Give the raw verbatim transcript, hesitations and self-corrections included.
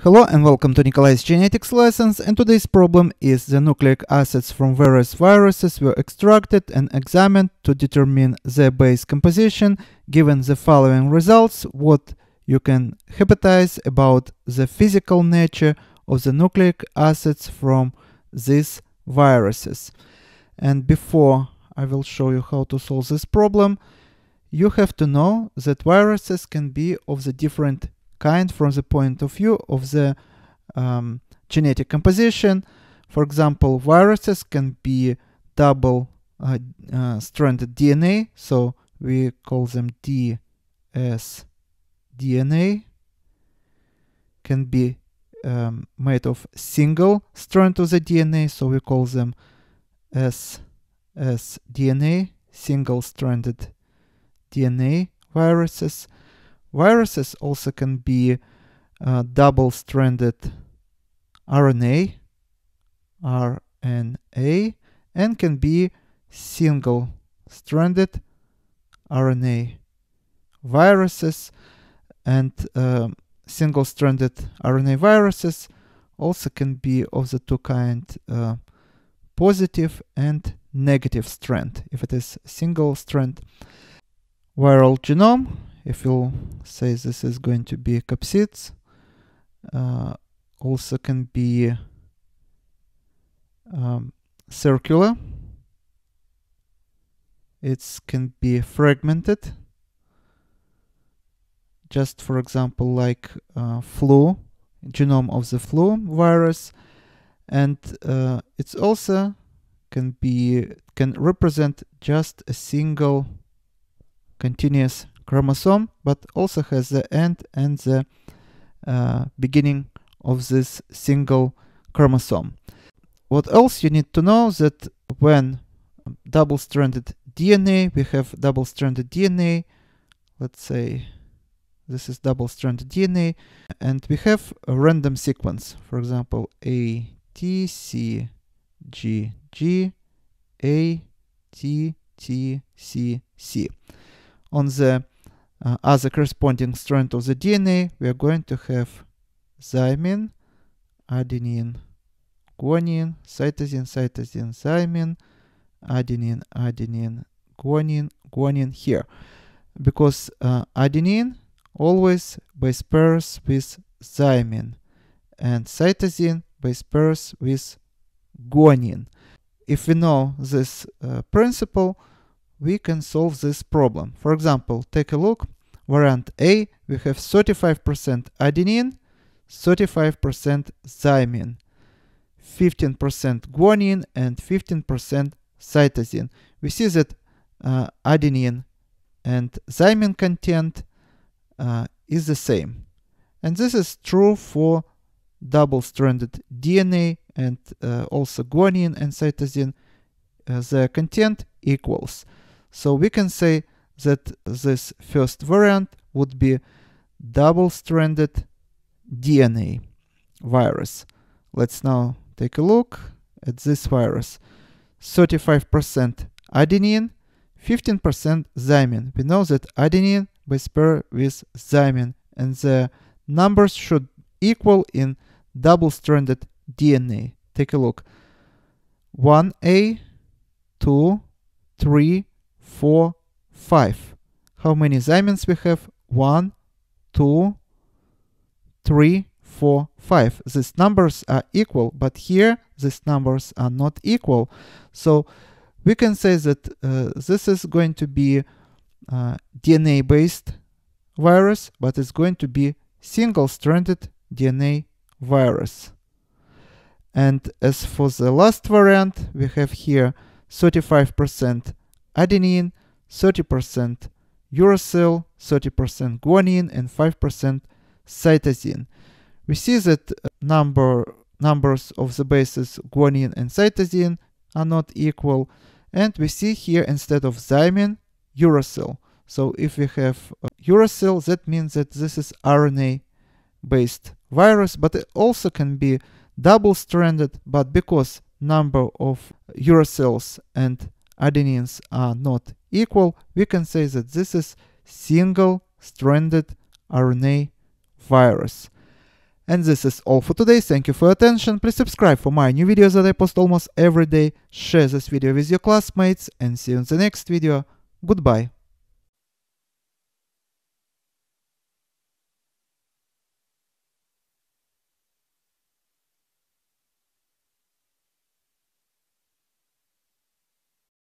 Hello and welcome to Nikolay's Genetics Lessons, and today's problem is the nucleic acids from various viruses were extracted and examined to determine their base composition. Given the following results, what you can hypothesize about the physical nature of the nucleic acids from these viruses. And before I will show you how to solve this problem, you have to know that viruses can be of the different kind from the point of view of the um, genetic composition. For example, viruses can be double uh, uh, stranded D N A, so we call them d s D N A, can be um, made of single strand of the D N A, so we call them s s D N A, single stranded D N A viruses. Viruses also can be uh, double-stranded R N A, R N A, and can be single-stranded R N A viruses. And uh, single-stranded R N A viruses also can be of the two kinds, uh, positive and negative strand, if it is single-strand. Viral genome, if you'll say this is going to be capsids, uh, also can be um, circular, it can be fragmented, just for example like uh, flu, genome of the flu virus, and uh, it's also can be, can represent just a single continuous chromosome, but also has the end and the uh, beginning of this single chromosome. What else you need to know, that when double-stranded D N A, we have double-stranded D N A, let's say this is double-stranded D N A, and we have a random sequence, for example A, T, C, G, G, A, T, T, C, C. On the Uh, other corresponding strand of the D N A, we are going to have thymine, adenine, guanine, cytosine, cytosine, thymine, adenine, adenine, guanine, guanine here. Because uh, adenine always base pairs with thymine, and cytosine base pairs with guanine. If we know this uh, principle, we can solve this problem. For example, take a look, variant A, we have thirty-five percent adenine, thirty-five percent thymine, fifteen percent guanine, and fifteen percent cytosine. We see that uh, adenine and thymine content uh, is the same. And this is true for double-stranded D N A and uh, also guanine and cytosine. Uh, the content equals. So we can say that this first variant would be double-stranded D N A virus. Let's now take a look at this virus. thirty-five percent adenine, fifteen percent thymine. We know that adenine base pair with thymine, and the numbers should equal in double-stranded D N A. Take a look. one A, two, three, four, five. How many thymines we have? one, two, three, four, five. These numbers are equal, but here these numbers are not equal. So we can say that uh, this is going to be uh, D N A-based virus, but it's going to be single-stranded D N A virus. And as for the last variant, we have here thirty-five percent adenine, thirty percent uracil, thirty percent guanine, and five percent cytosine. We see that number numbers of the bases guanine and cytosine are not equal, and we see here instead of thymine, uracil. So if we have uracil, that means that this is R N A-based virus, but it also can be double-stranded, but because number of uracils and adenines are not equal, we can say that this is single-stranded R N A virus. And this is all for today. Thank you for your attention. Please subscribe for my new videos that I post almost every day. Share this video with your classmates and see you in the next video. Goodbye.